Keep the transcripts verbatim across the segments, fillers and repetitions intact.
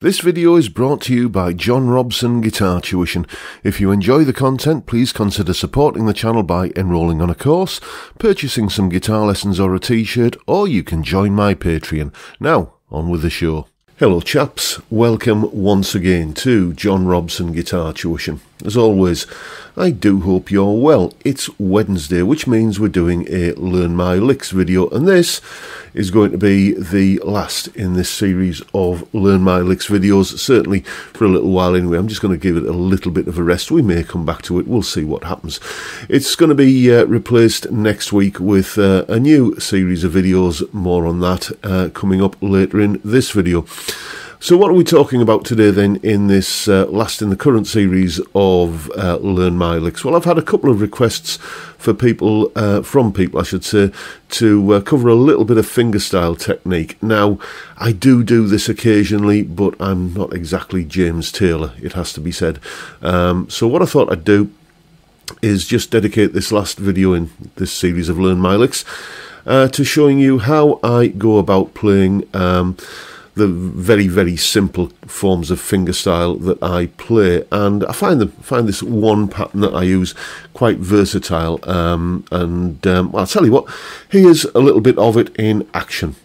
This video is brought to you by John Robson Guitar Tuition. If you enjoy the content, please consider supporting the channel by enrolling on a course, purchasing some guitar lessons or a t-shirt, or you can join my Patreon. Now, on with the show. Hello chaps, welcome once again to John Robson Guitar Tuition. As always, I do hope you're well. It's Wednesday, which means we're doing a Learn My Licks video, and this is going to be the last in this series of Learn My Licks videos, certainly for a little while anyway. I'm just going to give it a little bit of a rest. We may come back to it, we'll see what happens. It's going to be uh, replaced next week with uh, a new series of videos, more on that uh, coming up later in this video. So what are we talking about today then in this uh, last in the current series of uh, Learn My Licks? Well, I've had a couple of requests for people, uh, from people I should say, to uh, cover a little bit of fingerstyle technique. Now, I do do this occasionally, but I'm not exactly James Taylor, it has to be said. Um, so what I thought I'd do is just dedicate this last video in this series of Learn My Licks uh, to showing you how I go about playing um, the very very simple forms of fingerstyle that I play, and I find them find this one pattern that I use quite versatile. Um, and um, well, I'll tell you what, here's a little bit of it in action.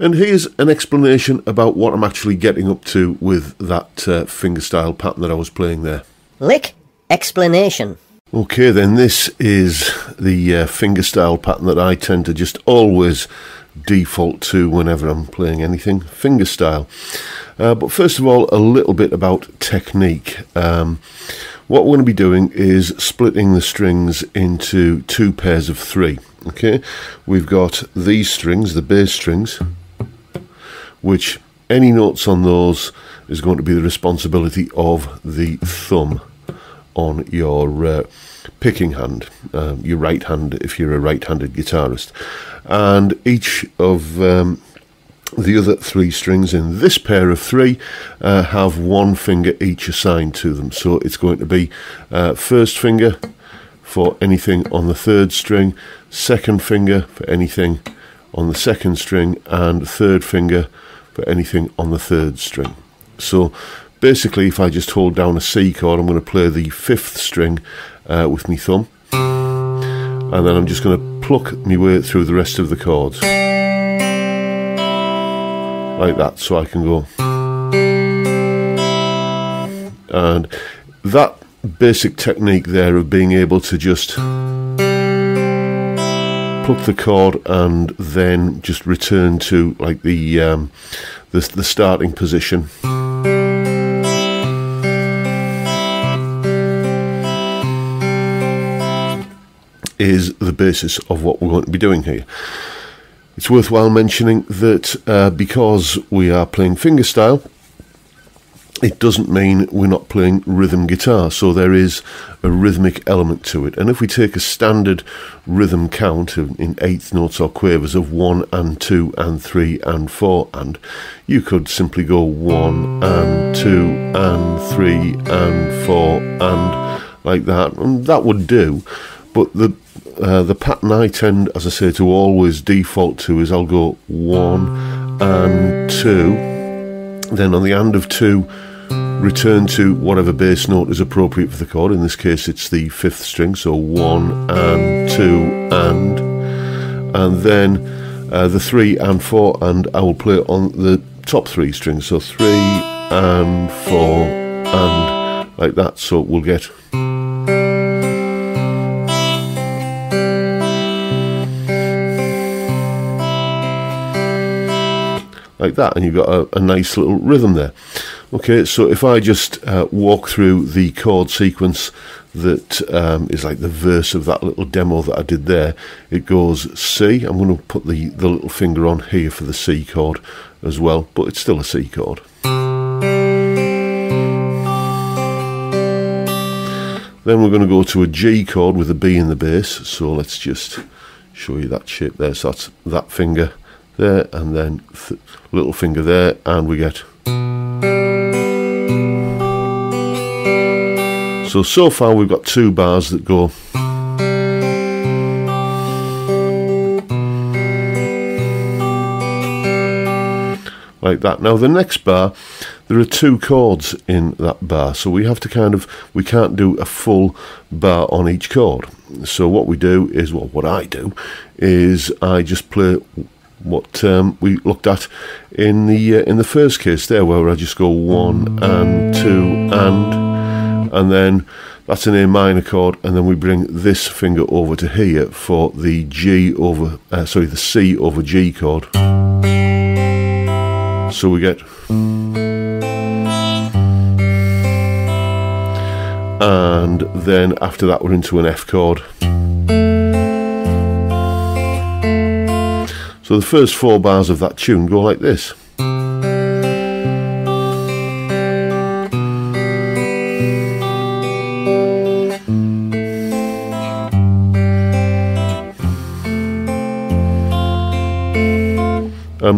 And here's an explanation about what I'm actually getting up to with that uh, fingerstyle pattern that I was playing there. Lick explanation. Okay then, this is the uh, fingerstyle pattern that I tend to just always default to whenever I'm playing anything fingerstyle. Uh, but first of all, a little bit about technique. Um, what we're going to be doing is splitting the strings into two pairs of three. Okay, we've got these strings, the bass strings, which any notes on those is going to be the responsibility of the thumb on your uh, picking hand, uh, your right hand if you're a right-handed guitarist. And each of um, the other three strings in this pair of three uh, have one finger each assigned to them. So it's going to be uh, first finger for anything on the third string, second finger for anything on the second string, and third finger for anything on the third string. So basically, if I just hold down a C chord, I'm going to play the fifth string uh, with my thumb, and then I'm just going to pluck my way through the rest of the chords like that, so I can go, and that basic technique there of being able to just pluck the chord and then just return to like the um, the, the starting position. Is the basis of what we're going to be doing here. It's worthwhile mentioning that uh, because we are playing fingerstyle, it doesn't mean we're not playing rhythm guitar, so there is a rhythmic element to it. And if we take a standard rhythm count in eighth notes or quavers of one and two and three and four, and you could simply go one and two and three and four and like that, and that would do. But the uh, the pattern I tend, as I say, to always default to is I'll go one and two. Then on the hand of two, return to whatever bass note is appropriate for the chord. In this case, it's the fifth string, so one and two and, and then uh, the three and four and I will play on the top three strings, so three and four and, like that. So we'll get. Like that, and you've got a, a nice little rhythm there. Okay, so if I just uh, walk through the chord sequence that um, is like the verse of that little demo that I did there, it goes C. I'm going to put the, the little finger on here for the C chord as well, but it's still a C chord. Then we're going to go to a G chord with a B in the bass, so let's just show you that shape there. So that's that finger there, and then th little finger there, and we get. So, so far we've got two bars that go. Like that. Now the next bar, there are two chords in that bar, so we have to kind of, we can't do a full bar on each chord. So what we do is, well, what I do is I just play what um, we looked at in the uh, in the first case there, where I just go one and two and, and then that's an A minor chord, and then we bring this finger over to here for the G over uh, sorry the C over G chord. So we get, and then after that we're into an F chord. So the first four bars of that tune go like this. And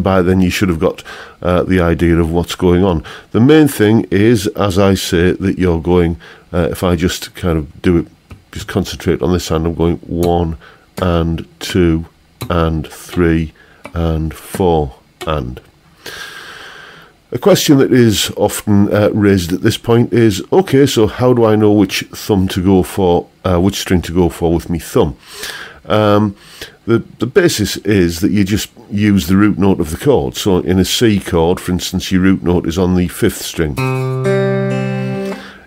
by then you should have got uh, the idea of what's going on. The main thing is, as I say, that you're going, uh, if I just kind of do it, just concentrate on this hand, I'm going one and two and three and four and. A question that is often uh, raised at this point is, okay, so how do I know which thumb to go for, uh, which string to go for with me thumb? Um, the, the basis is that you just use the root note of the chord. So in a C chord, for instance, your root note is on the fifth string.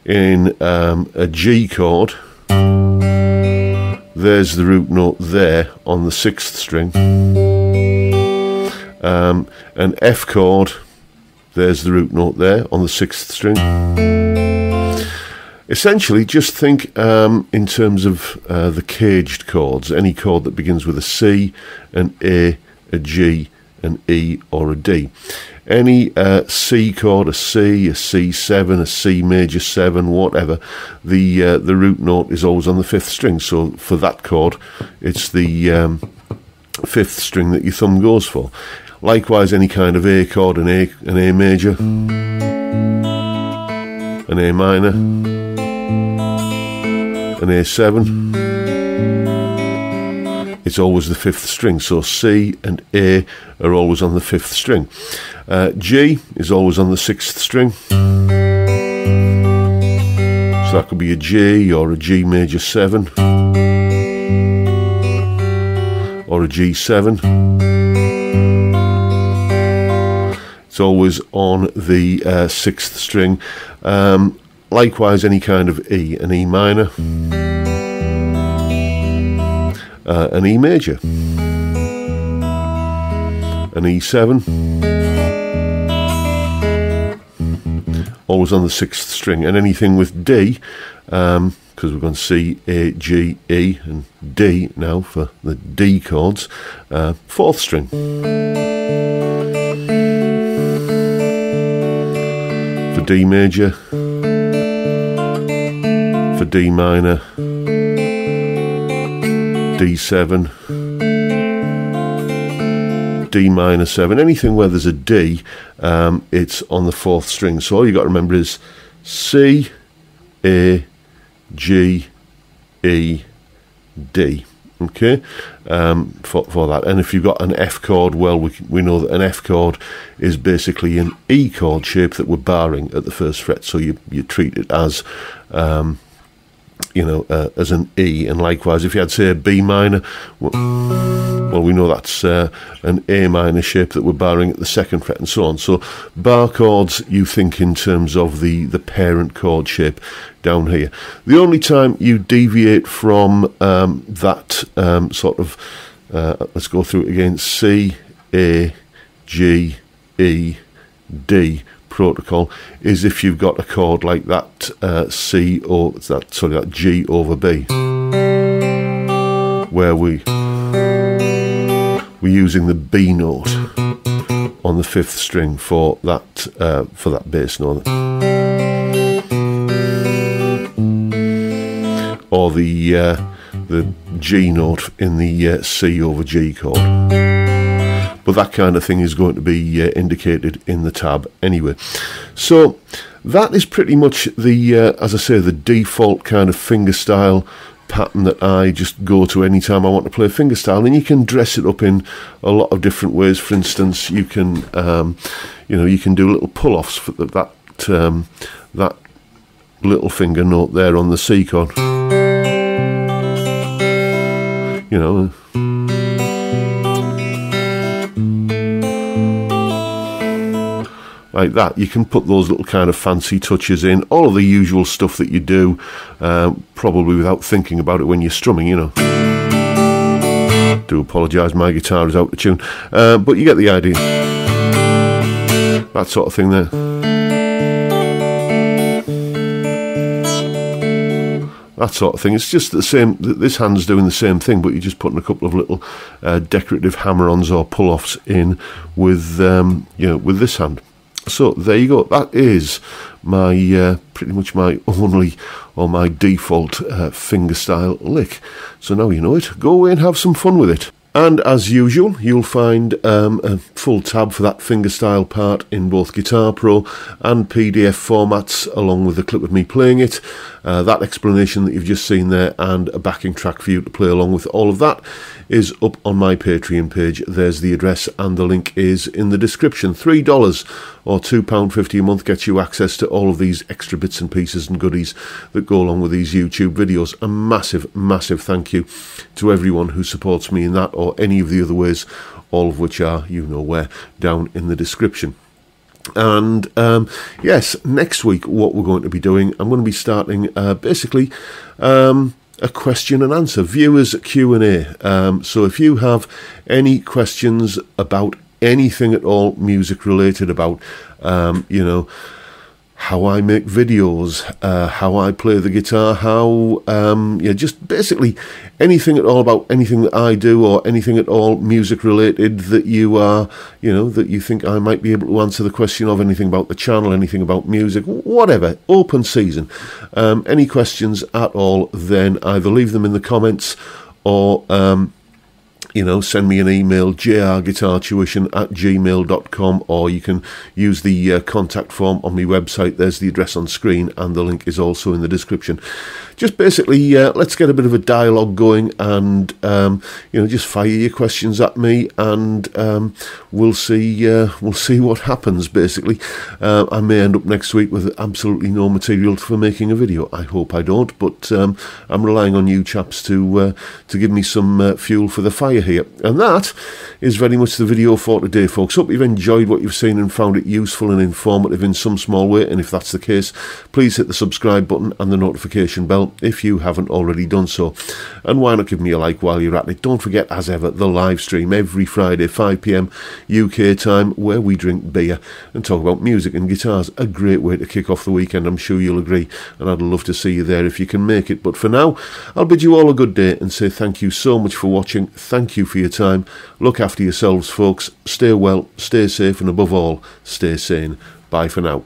In um, a G chord, there's the root note there on the sixth string. Um, an F chord, there's the root note there on the sixth string. Essentially, just think um, in terms of uh, the caged chords, any chord that begins with a C, an A, a G, an E or a D. Any uh, C chord, a C, a C seven, a C major seven, whatever, the uh, the root note is always on the fifth string. So for that chord, it's the um, fifth string that your thumb goes for. Likewise, any kind of A chord, an A, an A major, an A minor, an A seven. It's always the fifth string, so C and A are always on the fifth string. Uh, G is always on the sixth string, so that could be a G or a G major seven or a G seven. It's always on the uh, sixth string. Um, likewise, any kind of E, an E minor, Uh, an E major, an E seven, always on the sixth string. And anything with D, because um, we're going to C, A, G, E and D now for the D chords, uh, fourth string. For for D major, for D minor, D seven, D minor seven, anything where there's a D, um, it's on the fourth string. So all you've got to remember is C, A, G, E, D. Okay, um, for, for that. And if you've got an F chord, well, we, we know that an F chord is basically an E chord shape that we're barring at the first fret, so you, you treat it as, um, you know, uh, as an E. And likewise, if you had, say, a B minor, well, we know that's uh, an A minor shape that we're barring at the second fret and so on. So bar chords, you think in terms of the, the parent chord shape down here. The only time you deviate from um, that um, sort of, uh, let's go through it again, C, A, G, E, D protocol is if you've got a chord like that uh, C or that sorry that G over B, where we we're using the B note on the fifth string for that uh, for that bass note, or the uh, the G note in the uh, C over G chord. But that kind of thing is going to be uh, indicated in the tab anyway. So that is pretty much the, uh, as I say, the default kind of fingerstyle pattern that I just go to anytime I want to play fingerstyle. And you can dress it up in a lot of different ways. For instance, you can, um, you know, you can do little pull-offs for the, that um, that little finger note there on the C chord. You know. Like that, you can put those little kind of fancy touches in, all of the usual stuff that you do, uh, probably without thinking about it when you're strumming, you know. Do apologise, my guitar is out of tune, uh, but you get the idea. That sort of thing there. That sort of thing. It's just the same. This hand's doing the same thing, but you're just putting a couple of little uh, decorative hammer-ons or pull-offs in with, um, you know, with this hand. So there you go. That is my uh, pretty much my only or my default uh, fingerstyle lick. So now you know it. Go away and have some fun with it. And as usual, you'll find um, a full tab for that fingerstyle part in both Guitar Pro and P D F formats, along with a clip of me playing it, uh, that explanation that you've just seen there, and a backing track for you to play along with. All of that is up on my Patreon page. There's the address, and the link is in the description. three dollars or two pounds fifty a month gets you access to all of these extra bits and pieces and goodies that go along with these YouTube videos. A massive, massive thank you to everyone who supports me in that or any of the other ways, all of which are, you know where, down in the description. And um, yes, next week what we're going to be doing, I'm going to be starting uh, basically um, a question and answer, viewers Q and A. Um, so if you have any questions about anything at all music related, about, um, you know, how I make videos, uh, how I play the guitar, how, um, yeah, just basically anything at all about anything that I do or anything at all music related that you are, you know, that you think I might be able to answer the question of, anything about the channel, anything about music, whatever, open season. Um, any questions at all, then either leave them in the comments or, um, you know, send me an email, j r guitar tuition at gmail dot com, or you can use the uh, contact form on my website. There's the address on screen, and the link is also in the description. Just basically, uh, let's get a bit of a dialogue going, and, um, you know, just fire your questions at me, and um, we'll see uh, we'll see what happens, basically. Uh, I may end up next week with absolutely no material for making a video. I hope I don't, but um, I'm relying on you chaps to, uh, to give me some uh, fuel for the fire here. And that is very much the video for today, folks. Hope you've enjoyed what you've seen and found it useful and informative in some small way, and if that's the case, please hit the subscribe button and the notification bell if you haven't already done so. And why not give me a like while you're at it? Don't forget, as ever, the live stream every Friday, five p m U K time, where we drink beer and talk about music and guitars. A great way to kick off the weekend, I'm sure you'll agree, and I'd love to see you there if you can make it. But for now, I'll bid you all a good day and say thank you so much for watching. Thank you Thank you for your time. Look after yourselves, folks. Stay well, stay safe, and above all, stay sane. Bye for now.